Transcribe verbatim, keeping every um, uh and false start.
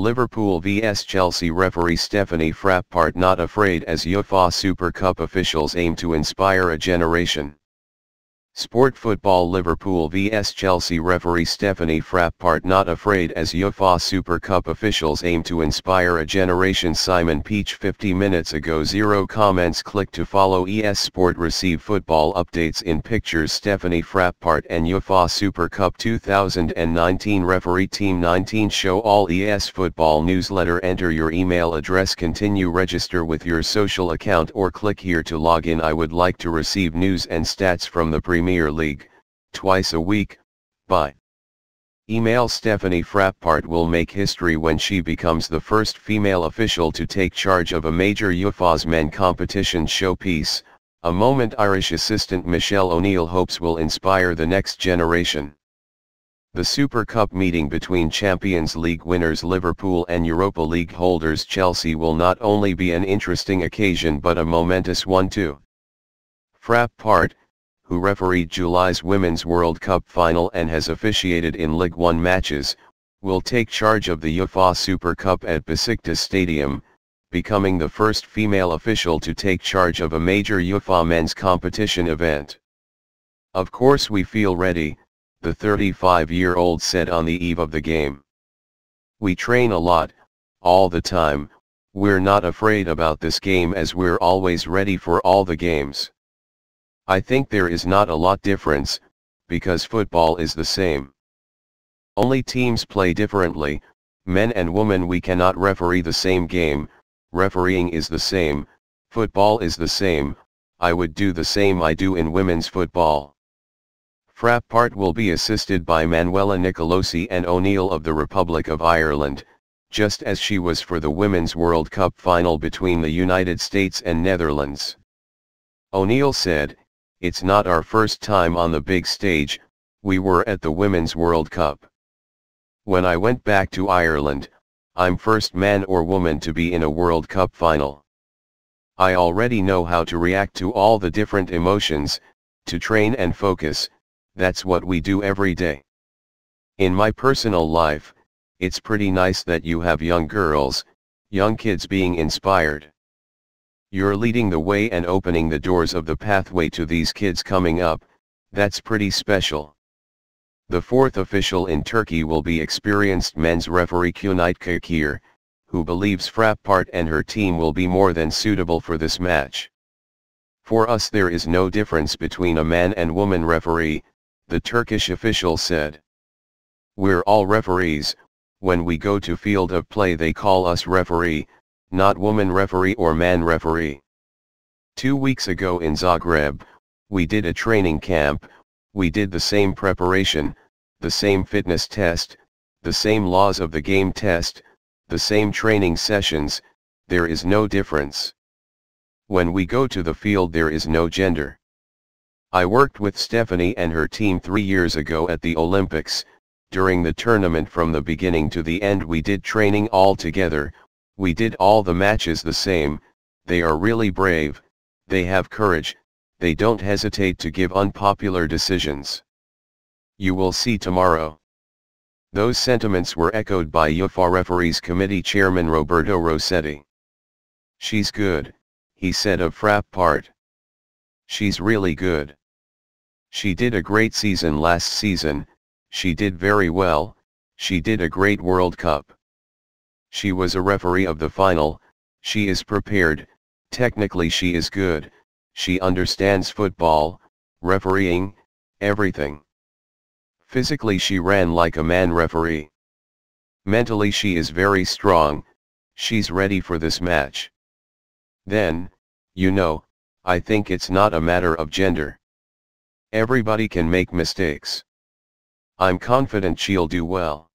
Liverpool versus Chelsea referee Stephanie Frappart not afraid as UEFA Super Cup officials aim to inspire a generation. Sport Football Liverpool versus Chelsea referee Stephanie Frappart not afraid as UEFA Super Cup officials aim to inspire a generation. Simon Peach fifty minutes ago. Zero comments. Click to follow E S Sport. Receive football updates in pictures. Stephanie Frappart and UEFA Super Cup two thousand nineteen referee team nineteen. Show all E S Football newsletter. Enter your email address. Continue. Register with your social account or click here to log in. I would like to receive news and stats from the Premier League twice a week by email. Stephanie Frappart will make history when she becomes the first female official to take charge of a major UEFA's men competition. Showpiece, a moment. Irish assistant Michelle O'Neill hopes will inspire the next generation. The Super Cup meeting between Champions League winners Liverpool and Europa League holders Chelsea will not only be an interesting occasion but a momentous one too. Frappart, who refereed July's Women's World Cup final and has officiated in Ligue one matches, will take charge of the UEFA Super Cup at Besiktas Stadium, becoming the first female official to take charge of a major UEFA men's competition event. "Of course we feel ready," the thirty-five-year-old said on the eve of the game. "We train a lot, all the time, we're not afraid about this game as we're always ready for all the games. I think there is not a lot difference, because football is the same. Only teams play differently, men and women. We cannot referee the same game, refereeing is the same, football is the same, I would do the same I do in women's football." Frappart will be assisted by Manuela Nicolosi and O'Neill of the Republic of Ireland, just as she was for the Women's World Cup final between the United States and Netherlands. O'Neill said, "It's not our first time on the big stage, we were at the Women's World Cup. When I went back to Ireland, I'm first man or woman to be in a World Cup final. I already know how to react to all the different emotions, to train and focus, that's what we do every day. In my personal life, it's pretty nice that you have young girls, young kids being inspired. You're leading the way and opening the doors of the pathway to these kids coming up, that's pretty special." The fourth official in Turkey will be experienced men's referee Cuneyt Cakir, who believes Frappart and her team will be more than suitable for this match. "For us there is no difference between a man and woman referee," the Turkish official said. "We're all referees, when we go to field of play they call us referee, not woman referee or man referee. Two weeks ago in Zagreb, we did a training camp, we did the same preparation, the same fitness test, the same laws of the game test, the same training sessions, there is no difference. When we go to the field there is no gender. I worked with Stephanie and her team three years ago at the Olympics, during the tournament from the beginning to the end we did training all together, we did all the matches the same, they are really brave, they have courage, they don't hesitate to give unpopular decisions. You will see tomorrow." Those sentiments were echoed by UEFA Referees Committee Chairman Roberto Rossetti. "She's good," he said of Frappart. "She's really good. She did a great season last season, she did very well, she did a great World Cup. She was a referee of the final, she is prepared, technically she is good, she understands football, refereeing, everything. Physically she ran like a man referee. Mentally she is very strong, she's ready for this match. Then, you know, I think it's not a matter of gender. Everybody can make mistakes. I'm confident she'll do well."